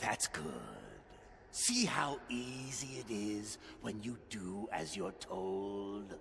That's good. See how easy it is when you do as you're told?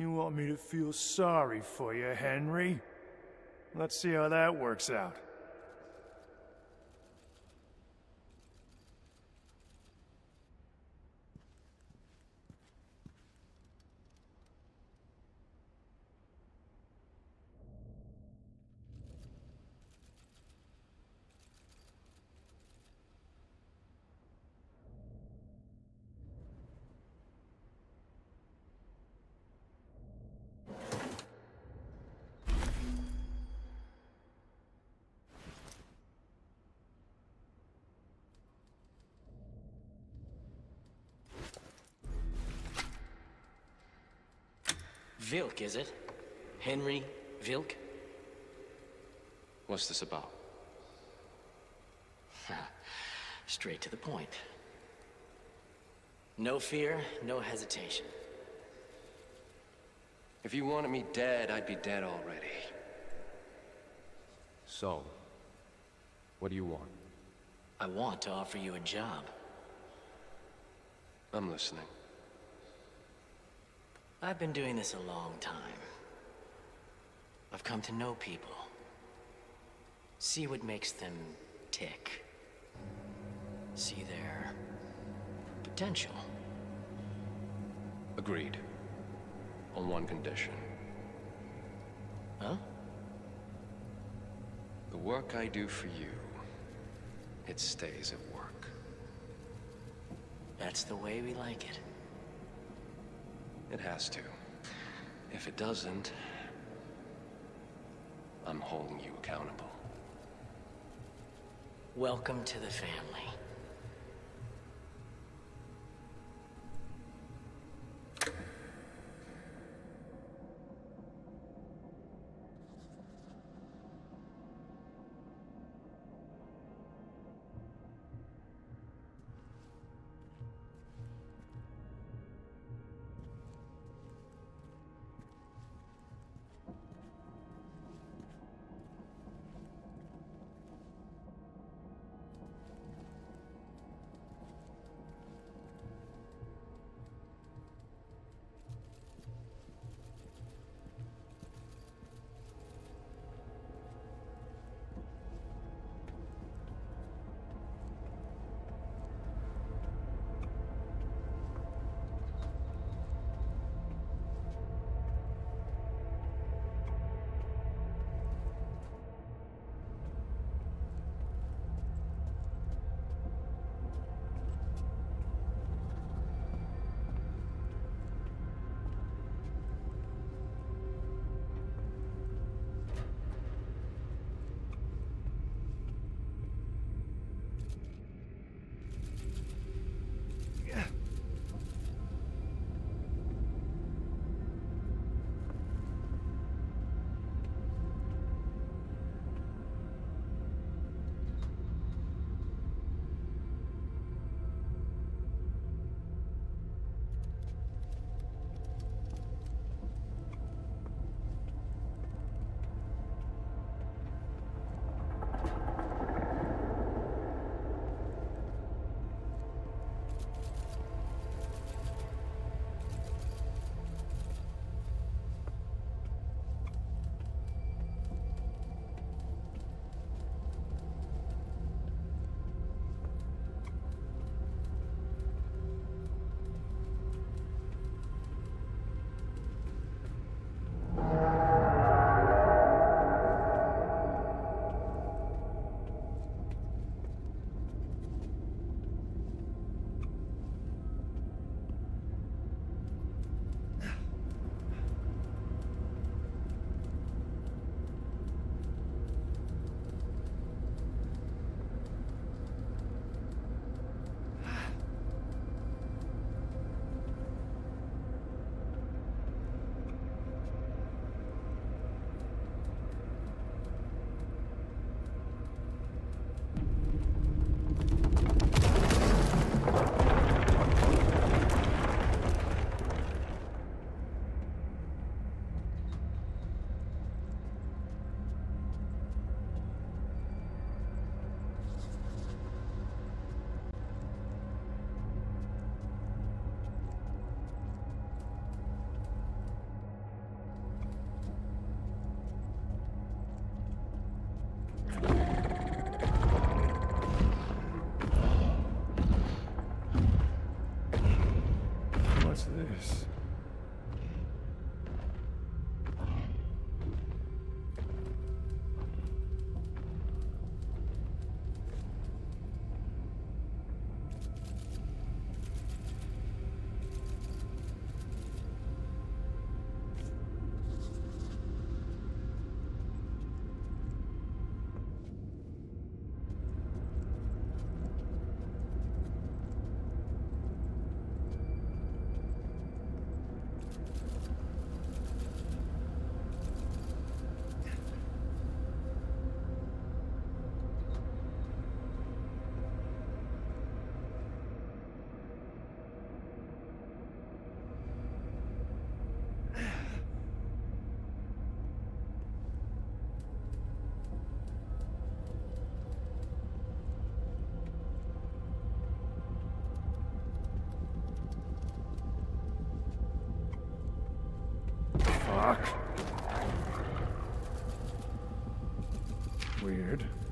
You want me to feel sorry for you, Henry? Let's see how that works out. Wilk, is it? Henry Wilk? What's this about? Straight to the point. No fear, no hesitation. If you wanted me dead, I'd be dead already. So, what do you want? I want to offer you a job. I'm listening. I've been doing this a long time. I've come to know people. See what makes them tick. See their potential. Agreed. On one condition. Huh? The work I do for you, it stays at work. That's the way we like it. It has to. If it doesn't, I'm holding you accountable. Welcome to the family. What's this? Weird.